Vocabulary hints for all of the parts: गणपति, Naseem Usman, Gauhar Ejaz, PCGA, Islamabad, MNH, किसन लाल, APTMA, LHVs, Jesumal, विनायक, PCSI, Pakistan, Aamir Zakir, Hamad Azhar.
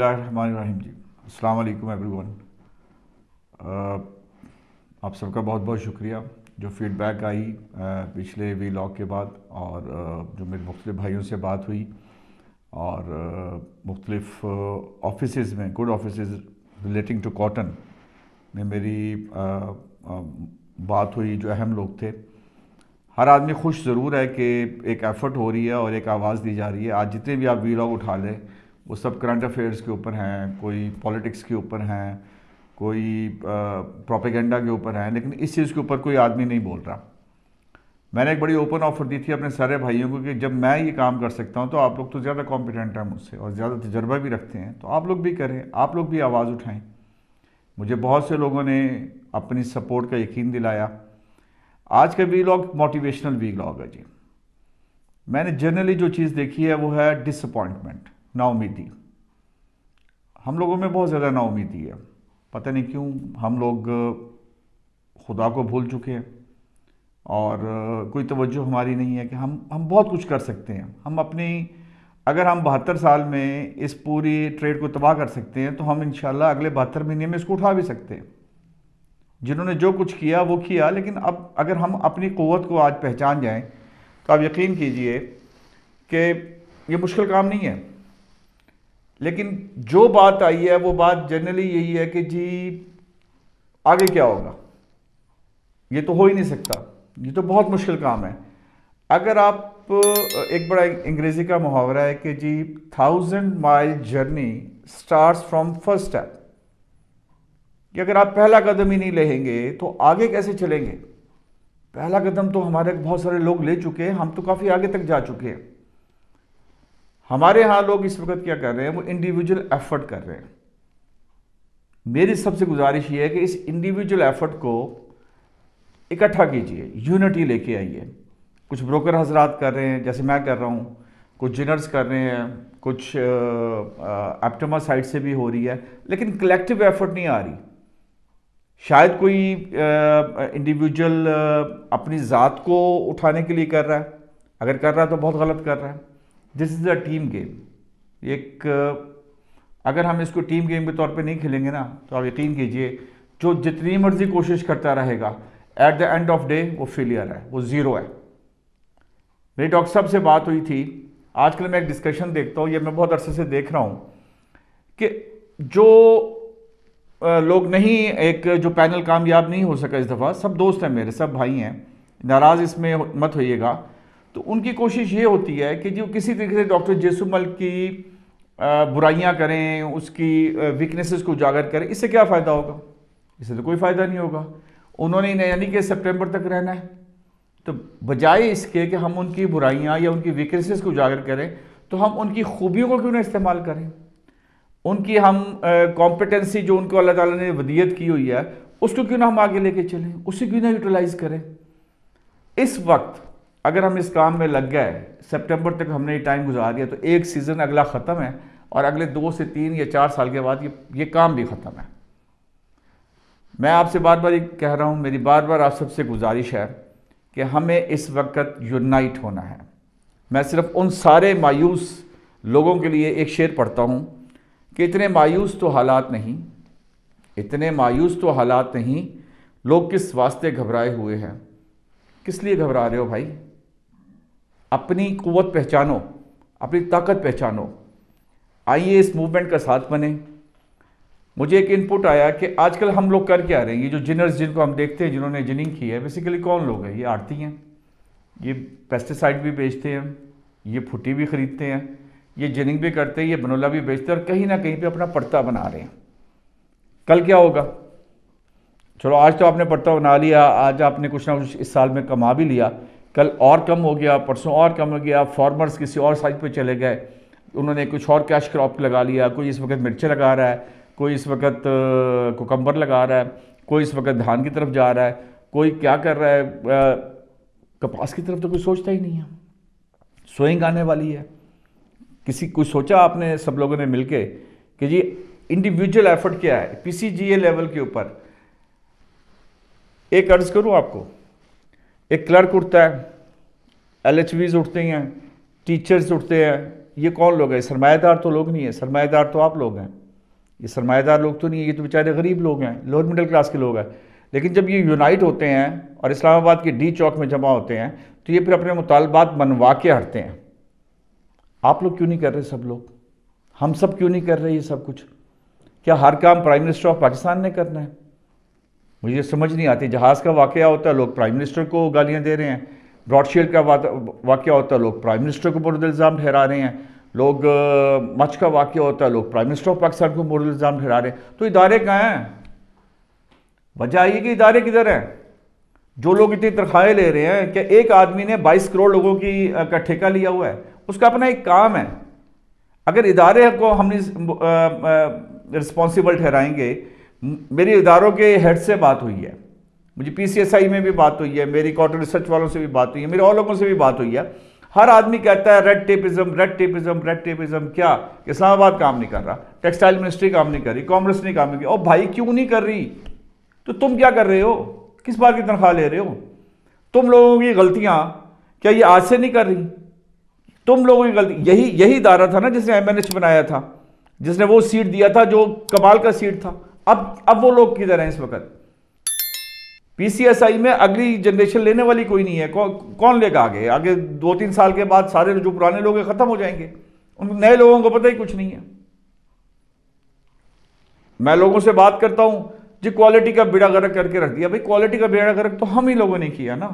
बिस्मिल्लाहिर्रहमानिर्रहीम जी। अस्सलाम वालेकुम एवरीवन। आप सबका बहुत बहुत शुक्रिया जो फीडबैक आई पिछले व्लॉग के बाद और जो मेरे मुख्तलिफ भाइयों से बात हुई और मुख्तलिफ ऑफिसेज़ में good offices relating to cotton में मेरी बात हुई जो अहम लोग थे। हर आदमी खुश ज़रूर है कि एक एफ़र्ट हो रही है और एक आवाज़ दी जा रही है। आज जितने भी आप व्लॉग उठा लें वो सब करंट अफेयर्स के ऊपर हैं, कोई पॉलिटिक्स के ऊपर हैं, कोई प्रोपेगेंडा के ऊपर हैं, लेकिन इस चीज़ के ऊपर कोई आदमी नहीं बोल रहा। मैंने एक बड़ी ओपन ऑफर दी थी अपने सारे भाइयों को कि जब मैं ये काम कर सकता हूँ तो आप लोग तो ज़्यादा कॉम्पिटेंट हैं मुझसे और ज़्यादा तजर्बा भी रखते हैं, तो आप लोग भी करें, आप लोग भी आवाज़ उठाएँ। मुझे बहुत से लोगों ने अपनी सपोर्ट का यकीन दिलाया। आज का व्लॉग मोटिवेशनल व्लॉग है जी। मैंने जनरली जो चीज़ देखी है वो है डिसअपॉइंटमेंट, नाउमीदी। हम लोगों में बहुत ज़्यादा नाउमीदी है, पता नहीं क्यों। हम लोग खुदा को भूल चुके हैं और कोई तवज्जो हमारी नहीं है कि हम बहुत कुछ कर सकते हैं। हम अपनी, अगर हम 72 साल में इस पूरी ट्रेड को तबाह कर सकते हैं तो हम इंशाल्लाह अगले 72 महीने में इसको उठा भी सकते हैं। जिन्होंने जो कुछ किया वो किया, लेकिन अब अगर हम अपनी क़ुव्वत को आज पहचान जाएँ तो आप यकीन कीजिए कि ये मुश्किल काम नहीं है। लेकिन जो बात आई है वो बात जनरली यही है कि जी आगे क्या होगा, ये तो हो ही नहीं सकता, ये तो बहुत मुश्किल काम है। अगर आप, एक बड़ा अंग्रेज़ी का मुहावरा है कि जी 1000 mile journey starts from first step, कि अगर आप पहला कदम ही नहीं लेंगे तो आगे कैसे चलेंगे। पहला कदम तो हमारे बहुत सारे लोग ले चुके हैं, हम तो काफ़ी आगे तक जा चुके हैं। हमारे यहाँ लोग इस वक्त क्या कर रहे हैं, वो इंडिविजुअल एफर्ट कर रहे हैं। मेरी सबसे गुजारिश ये है कि इस इंडिविजुअल एफर्ट को इकट्ठा कीजिए, यूनिटी लेके आइए। कुछ ब्रोकर हजरात कर रहे हैं जैसे मैं कर रहा हूँ, कुछ जिनर्स कर रहे हैं, कुछ एप्टमा साइड से भी हो रही है, लेकिन कलेक्टिव एफर्ट नहीं आ रही। शायद कोई इंडिविजुअल अपनी ज़ात को उठाने के लिए कर रहा है, अगर कर रहा है तो बहुत गलत कर रहा है। This is a team game. एक, अगर हम इसको टीम गेम के तौर पे नहीं खेलेंगे ना तो आप यकीन कीजिए जो जितनी मर्ज़ी कोशिश करता रहेगा at the end of day वो फेलियर है, वो ज़ीरो है। मेरी डॉक्टर साहब से बात हुई थी। आजकल मैं एक डिस्कशन देखता हूँ, ये मैं बहुत अरसे से देख रहा हूँ कि जो लोग नहीं, एक जो पैनल कामयाब नहीं हो सका इस दफ़ा, सब दोस्त हैं मेरे, सब भाई हैं, नाराज़ इसमें मत होइएगा। तो उनकी कोशिश ये होती है कि जो किसी तरीके से डॉक्टर जेसुमल की बुराइयां करें, उसकी वीकनेसेस को उजागर करें। इससे क्या फ़ायदा होगा, इससे तो कोई फ़ायदा नहीं होगा। उन्होंने यानी कि सितंबर तक रहना है, तो बजाय इसके कि हम उनकी बुराइयां या उनकी वीकनेसेस को उजागर करें तो हम उनकी खूबियों को क्यों ना इस्तेमाल करें। उनकी हम कॉम्पिटेंसी जो उनको अल्लाह ताला ने वदियत की हुई है उसको क्यों ना हम आगे लेके चलें, उसे क्यों ना यूटिलाइज़ करें। इस वक्त अगर हम इस काम में लग गए, सितंबर तक हमने ये टाइम गुजार दिया तो एक सीज़न अगला ख़त्म है और अगले 2 से 3 या 4 साल के बाद ये काम भी ख़त्म है। मैं आपसे बार बार ये कह रहा हूँ, मेरी बार बार आप सबसे गुजारिश है कि हमें इस वक्त यूनाइट होना है। मैं सिर्फ़ उन सारे मायूस लोगों के लिए एक शेर पढ़ता हूँ कि इतने मायूस तो हालात नहीं, इतने मायूस तो हालात नहीं, लोग किस वास्ते घबराए हुए हैं। किस लिए घबरा रहे हो भाई? अपनी क़ुव्वत पहचानो, अपनी ताकत पहचानो। आइए इस मूवमेंट का साथ बने। मुझे एक इनपुट आया कि आजकल हम लोग कर क्या रहे हैं, ये जो जिनर्स जिनको हम देखते हैं जिन्होंने जिनिंग की है, बेसिकली कौन लोग हैं? ये आड़ती हैं, ये पेस्टिसाइड भी बेचते हैं, ये फुटी भी ख़रीदते हैं, ये जिनिंग भी करते हैं, ये बनोला भी बेचते हैं और कहीं ना कहीं पर अपना पर्ता बना रहे हैं। कल क्या होगा? चलो आज तो आपने पर्ता बना लिया, आज आपने कुछ ना कुछ इस साल में कमा भी लिया, कल और कम हो गया, परसों और कम हो गया। फार्मर्स किसी और साइड पे चले गए, उन्होंने कुछ और कैश क्रॉप लगा लिया। कोई इस वक्त मिर्चें लगा रहा है, कोई इस वक्त कोकम्बर लगा रहा है, कोई इस वक्त धान की तरफ जा रहा है, कोई क्या कर रहा है, कपास की तरफ तो कोई सोचता ही नहीं है। सोइंग आने वाली है। किसी कुछ सोचा आपने सब लोगों ने मिल कि जी इंडिविजुअल एफर्ट क्या है PCGA लेवल के ऊपर? एक अर्ज़ करूँ आपको, एक क्लर्क उठता है, LHVs उठते हैं, टीचर्स उठते हैं, ये कौन लोग हैं? सरमायादार तो लोग नहीं है, सरमायादार तो आप लोग हैं। ये सरमायादार लोग तो नहीं है, ये तो बेचारे गरीब लोग हैं, लोअर मिडिल क्लास के लोग हैं। लेकिन जब ये यूनाइट होते हैं और इस्लामाबाद के डी चौक में जमा होते हैं तो ये फिर अपने मुतालबात मनवा के हटते हैं। आप लोग क्यों नहीं कर रहे सब लोग? हम सब क्यों नहीं कर रहे ये सब कुछ? क्या हर काम प्राइम मिनिस्टर ऑफ पाकिस्तान ने करना है? मुझे समझ नहीं आती। जहाज़ का वाक़या होता है, लोग प्राइम मिनिस्टर को गालियाँ दे रहे हैं। ब्रॉडशील्ड का वाक़या होता है, लोग प्राइम मिनिस्टर को मुर्द इल्ज़ाम ठहरा रहे हैं। लोग मच का वाक़या होता है, लोग प्राइम मिनिस्टर ऑफ पाकिस्तान को मुर्द इल्ज़ाम ठहरा रहे हैं। तो इदारे कहाँ हैं? वजह ये कि इदारे किधर हैं? जो लोग इतनी तनख्वाहें ले रहे हैं कि एक आदमी ने 22 करोड़ लोगों का ठेका लिया हुआ है, उसका अपना एक काम है। अगर इदारे को हमने रिस्पॉन्सिबल ठहराएंगे, मेरी इदारों के हेड से बात हुई है, मुझे PCSI में भी बात हुई है, मेरी कॉटन रिसर्च वालों से भी बात हुई है, मेरे और लोगों से भी बात हुई है। हर आदमी कहता है red tapism, red tapism, red tapism. क्या इस्लामाबाद काम नहीं कर रहा, टेक्सटाइल मिनिस्ट्री काम नहीं कर रही, कांग्रेस ने काम नहीं किया। और भाई क्यों नहीं कर रही? तो तुम क्या कर रहे हो? किस बात की तनख्वाह ले रहे हो? तुम लोगों की गलतियाँ क्या ये आज से नहीं कर रही? तुम लोगों की गलती यही इदारा था ना जिसने MNH बनाया था, जिसने वो सीट दिया था जो कमाल का सीट था। अब वो लोग किधर हैं इस वक्त? PCSI में अगली जनरेशन लेने वाली कोई नहीं है। कौन लेगा आगे? आगे 2-3 साल के बाद सारे जो पुराने लोग हैं ख़त्म हो जाएंगे, उन नए लोगों को पता ही कुछ नहीं है। मैं लोगों से बात करता हूँ जी क्वालिटी का बेड़ा गर्क करके रख दिया। भाई क्वालिटी का बेड़ा गर्क तो हम ही लोगों ने किया ना।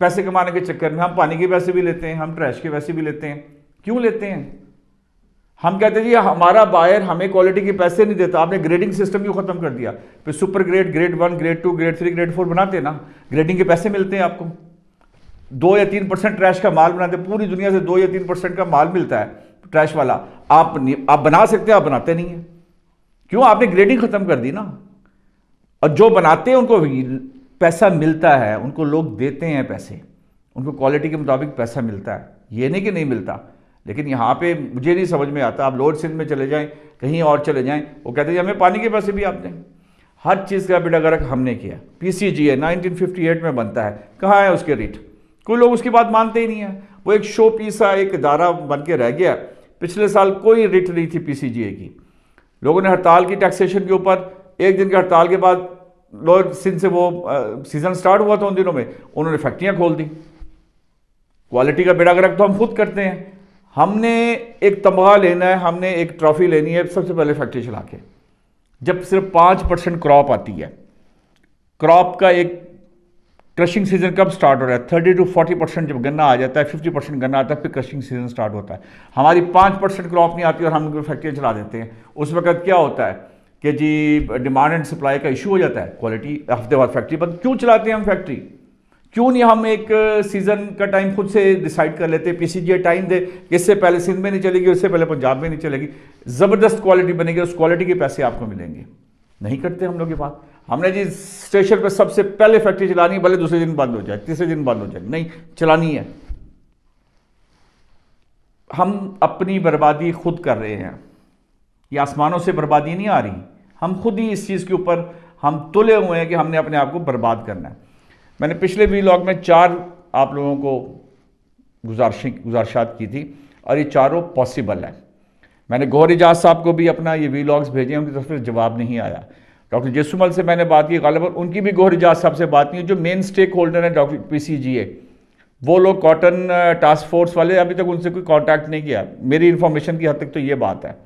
पैसे कमाने के चक्कर में हम पानी के पैसे भी लेते हैं, हम ट्रैश के पैसे भी लेते हैं। क्यों लेते हैं? हम कहते हैं जी हमारा बायर हमें क्वालिटी के पैसे नहीं देता। आपने ग्रेडिंग सिस्टम क्यों ख़त्म कर दिया? फिर super grade, grade 1, grade 2, grade 3, grade 4 बनाते ना, ग्रेडिंग के पैसे मिलते हैं आपको। 2 या 3% ट्रैश का माल बनाते। पूरी दुनिया से 2 या 3% का माल मिलता है ट्रैश वाला। आप बना सकते हैं, आप बनाते नहीं हैं। क्यों? आपने ग्रेडिंग ख़त्म कर दी ना। और जो बनाते हैं उनको पैसा मिलता है, उनको लोग देते हैं पैसे, उनको क्वालिटी के मुताबिक पैसा मिलता है। ये नहीं कि नहीं मिलता। लेकिन यहाँ पे मुझे नहीं समझ में आता। आप लोअर सिंध में चले जाएं, कहीं और चले जाएं, वो कहते हैं हमें पानी के पैसे भी आप दें। हर चीज़ का बेड़ा गर्क हमने किया। PCGA 1958 में बनता है, कहाँ है उसके रेट? कोई लोग उसकी बात मानते ही नहीं है। वो एक शो पीसा एक इदारा बन के रह गया। पिछले साल कोई रिट नहीं थी PCGA की। लोगों ने हड़ताल की टैक्सेशन के ऊपर। एक दिन की हड़ताल के बाद लोअर सिंध से वो सीज़न स्टार्ट हुआ था, उन दिनों में उन्होंने फैक्ट्रियाँ खोल दी। क्वालिटी का बेड़ा गर्क तो हम खुद करते हैं। हमने एक तमगा लेना है, हमने एक ट्रॉफी लेनी है, सबसे पहले फैक्ट्री चला के। जब सिर्फ 5% क्रॉप आती है, क्रॉप का एक क्रशिंग सीज़न कब स्टार्ट हो रहा है? 30 to 40% जब गन्ना आ जाता है, 50% गन्ना आता है, फिर क्रशिंग सीज़न स्टार्ट होता है। हमारी 5% क्रॉप नहीं आती और हम फैक्ट्रियाँ चला देते हैं। उस वक्त क्या होता है कि जी डिमांड एंड सप्लाई का इशू हो जाता है। क्वालिटी हफ्ते बाद फैक्ट्री बंद। क्यों चलाते हैं हम फैक्ट्री? क्यों नहीं हम एक सीज़न का टाइम खुद से डिसाइड कर लेते? PCGA टाइम दे, इससे पहले सिंध में नहीं चलेगी, इससे पहले पंजाब में नहीं चलेगी। ज़बरदस्त क्वालिटी बनेगी, उस क्वालिटी के पैसे आपको मिलेंगे। नहीं करते हम लोग ये बात। हमने जी स्टेशन पर सबसे पहले फैक्ट्री चलानी है, भले दूसरे दिन बंद हो जाए, तीसरे दिन बंद हो जाए, नहीं चलानी है। हम अपनी बर्बादी खुद कर रहे हैं। ये आसमानों से बर्बादी नहीं आ रही, हम खुद ही इस चीज़ के ऊपर हम तुले हुए हैं कि हमने अपने आप को बर्बाद करना है। मैंने पिछले व्लॉग में 4 आप लोगों को गुजारिशात की थी और ये चारों पॉसिबल है। मैंने गौहर एजाज़ साहब को भी अपना ये व्लॉग्स भेजे, उनकी तरफ से जवाब नहीं आया। डॉक्टर जयसुमल से मैंने बात की, गालिबा उनकी भी गौहर एजाज़ साहब से बात नहीं है, जो मेन स्टेक होल्डर है डॉक्टर PCGA। वो लोग कॉटन टास्क फोर्स वाले, अभी तक उनसे कोई कॉन्टैक्ट नहीं किया मेरी इन्फॉर्मेशन की हद तक। तो ये बात है।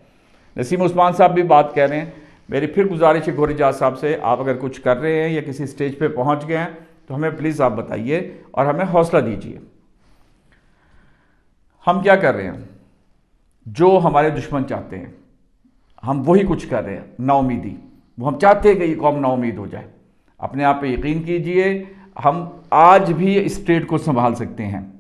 नसीम उस्मान साहब भी बात कह रहे हैं। मेरी फिर गुजारिश है गौहर एजाज़ साहब से, आप अगर कुछ कर रहे हैं या किसी स्टेज पर पहुँच गए हैं तो हमें प्लीज़ आप बताइए और हमें हौसला दीजिए। हम क्या कर रहे हैं? जो हमारे दुश्मन चाहते हैं हम वही कुछ कर रहे हैं। नाउमीदी, वो हम चाहते हैं कि ये कौम नाउमीद हो जाए। अपने आप पे यकीन कीजिए, हम आज भी स्टेट को संभाल सकते हैं।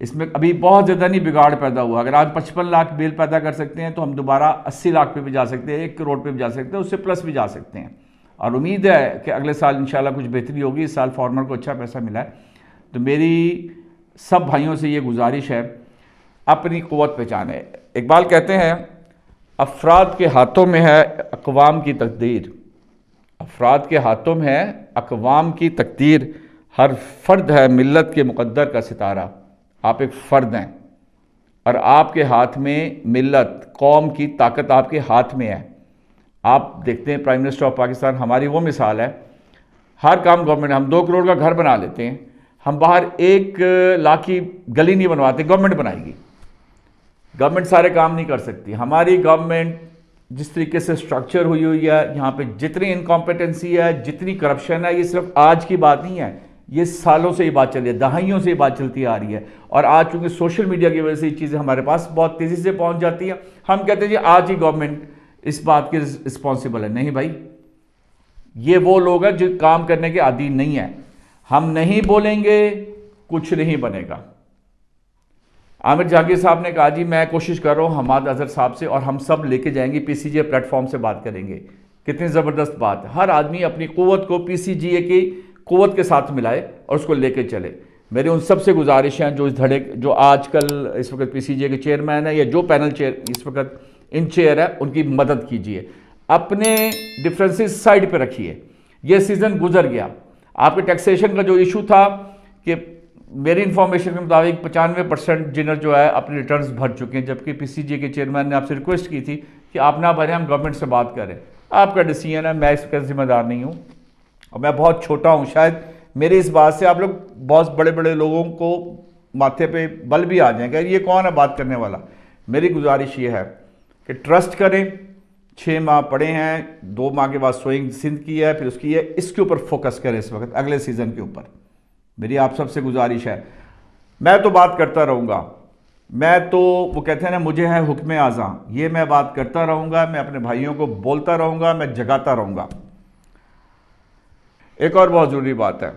इसमें अभी बहुत ज़्यादा नहीं बिगाड़ पैदा हुआ। अगर आज 55 लाख बेल पैदा कर सकते हैं तो हम दोबारा 80 लाख पे भी जा सकते हैं, 1 करोड़ पे भी जा सकते हैं, उससे प्लस भी जा सकते हैं। और उम्मीद है कि अगले साल इंशाल्लाह कुछ बेहतरी होगी। इस साल फार्मर को अच्छा पैसा मिला है। तो मेरी सब भाइयों से ये गुजारिश है, अपनी क़ुव्वत पहचाने। इकबाल कहते हैं अफराद के हाथों में है अक़वाम की तकदीर। अफराद के हाथों में है अक़वाम की तकदीर। हर फ़र्द है मिल्लत के मुक़द्दर का सितारा। आप एक फ़र्द हैं। और आपके हाथ में मिल्लत, कौम की ताकत आपके हाथ में है। आप देखते हैं प्राइम मिनिस्टर ऑफ पाकिस्तान हमारी वो मिसाल है, हर काम गवर्नमेंट, हम 2 करोड़ का घर बना लेते हैं, हम बाहर 1 लाख की गली नहीं बनवाते, गवर्नमेंट बनाएगी। गवर्नमेंट सारे काम नहीं कर सकती। हमारी गवर्नमेंट जिस तरीके से स्ट्रक्चर हुई है, यहाँ पे जितनी इनकॉम्पिटेंसी है, जितनी करप्शन है, ये सिर्फ आज की बात नहीं है, ये सालों से ये बात चल रही है, दहाइयों से ये बात चलती आ रही है। और आज चूँकि सोशल मीडिया की वजह से ये चीज़ें हमारे पास बहुत तेज़ी से पहुँच जाती हैं, हम कहते हैं जी आज ही गवर्नमेंट इस बात के रिस्पॉन्सिबल है। नहीं भाई, ये वो लोग हैं जो काम करने के आदी नहीं है। हम नहीं बोलेंगे कुछ नहीं बनेगा। आमिर जाकिर साहब ने कहा जी मैं कोशिश कर रहा हूँ हमाद अजहर साहब से, और हम सब लेके जाएंगे PCGA प्लेटफॉर्म से बात करेंगे। कितनी ज़बरदस्त बात है, हर आदमी अपनी क़ुव्वत को PCGA की क़ुव्वत के साथ मिलाए और उसको लेके चले। मेरी उन सबसे गुजारिश हैं जो इस धड़े, जो आजकल इस वक्त PCGA के चेयरमैन है या जो पैनल चेयर इस वक्त इन चेयर है, उनकी मदद कीजिए, अपने डिफ्रेंसेस साइड पर रखिए। यह सीज़न गुजर गया, आपके टैक्सेशन का जो इशू था कि मेरी इन्फॉर्मेशन के मुताबिक 95% जिनर जो है अपने रिटर्न्स भर चुके हैं, जबकि PCGA के चेयरमैन ने आपसे रिक्वेस्ट की थी कि आप ना भरें, हम गवर्नमेंट से बात करें। आपका डिसीजन है, मैं इसका जिम्मेदार नहीं हूँ और मैं बहुत छोटा हूँ, शायद मेरी इस बात से आप लोग बहुत बड़े बड़े लोगों को माथे पे बल भी आ जाएगा, ये कौन है बात करने वाला। मेरी गुजारिश ये है कि ट्रस्ट करें, 6 माह पड़े हैं, 2 माह के बाद सोइंग सिंध की है, फिर उसकी है, इसके ऊपर फोकस करें इस वक्त, अगले सीज़न के ऊपर। मेरी आप सबसे गुजारिश है। मैं तो बात करता रहूँगा, मैं तो, वो कहते हैं ना मुझे है हुक्म आज़ां, ये मैं बात करता रहूँगा, मैं अपने भाइयों को बोलता रहूँगा, मैं जगाता रहूँगा। एक और बहुत ज़रूरी बात है,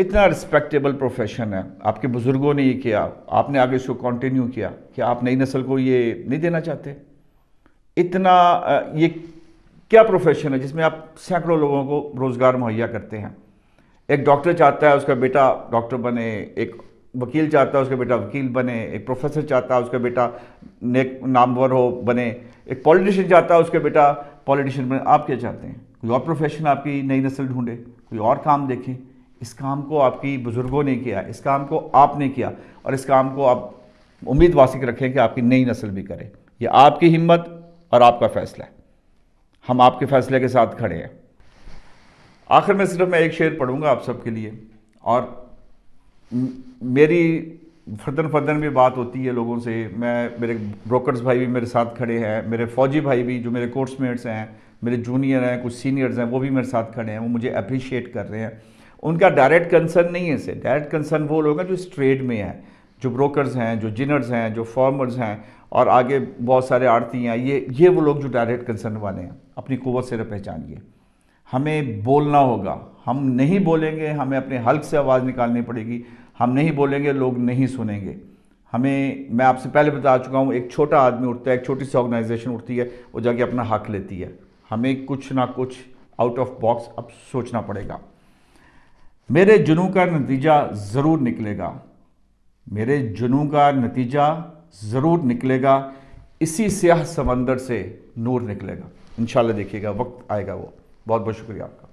इतना रिस्पेक्टेबल प्रोफेशन है, आपके बुज़ुर्गों ने ये किया, आपने आगे इसको कंटिन्यू किया, क्या आप नई नस्ल को ये नहीं देना चाहते? इतना ये क्या प्रोफेशन है जिसमें आप सैकड़ों लोगों को रोज़गार मुहैया करते हैं। एक डॉक्टर चाहता है उसका बेटा डॉक्टर बने, एक वकील चाहता है उसका बेटा वकील बने, एक प्रोफेसर चाहता है उसका बेटा नेक नामवर हो बने, एक पॉलिटिशियन चाहता है उसका बेटा पॉलिटिशियन बने। आप क्या चाहते हैं? कोई और प्रोफेशन आपकी नई नस्ल ढूंढे, कोई और काम देखें। इस काम को आपकी बुज़ुर्गों ने किया, इस काम को आपने किया, और इस काम को आप उम्मीद वासिक रखें कि आपकी नई नस्ल भी करे। ये आपकी हिम्मत और आपका फ़ैसला है, हम आपके फ़ैसले के साथ खड़े हैं। आखिर में सिर्फ मैं एक शेर पढ़ूंगा आप सबके लिए, और मेरी फर्दन भी बात होती है लोगों से, मैं, मेरे ब्रोकर्स भाई भी मेरे साथ खड़े हैं, मेरे फ़ौजी भाई भी जो मेरे कोर्समेट्स हैं, मेरे जूनियर हैं, कुछ सीनियर्स हैं, वो भी मेरे साथ खड़े हैं, वो मुझे अप्रिशिएट कर रहे हैं। उनका डायरेक्ट कंसर्न नहीं है इसे, डायरेक्ट कंसर्न वो लोग हैं जो इस ट्रेड में हैं, जो ब्रोकर्स हैं, जो जिनर्स हैं, जो फार्मर्स हैं, और आगे बहुत सारे आड़ती हैं, ये वो लोग जो डायरेक्ट कंसर्न वाले हैं। अपनी कुव्वत से पहचानिए, हमें बोलना होगा, हम नहीं बोलेंगे, हमें अपने हल्क से आवाज़ निकालनी पड़ेगी, हम नहीं बोलेंगे लोग नहीं सुनेंगे। हमें, मैं आपसे पहले बता चुका हूँ, एक छोटा आदमी उठता है, एक छोटी सी ऑर्गेनाइजेशन उठती है, वो जाके अपना हक लेती है। हमें कुछ ना कुछ आउट ऑफ बॉक्स अब सोचना पड़ेगा। मेरे जुनून का नतीजा ज़रूर निकलेगा, मेरे जुनून का नतीजा ज़रूर निकलेगा, इसी स्याह समंदर से नूर निकलेगा। इंशाल्लाह देखिएगा, वक्त आएगा वो। बहुत बहुत शुक्रिया आपका।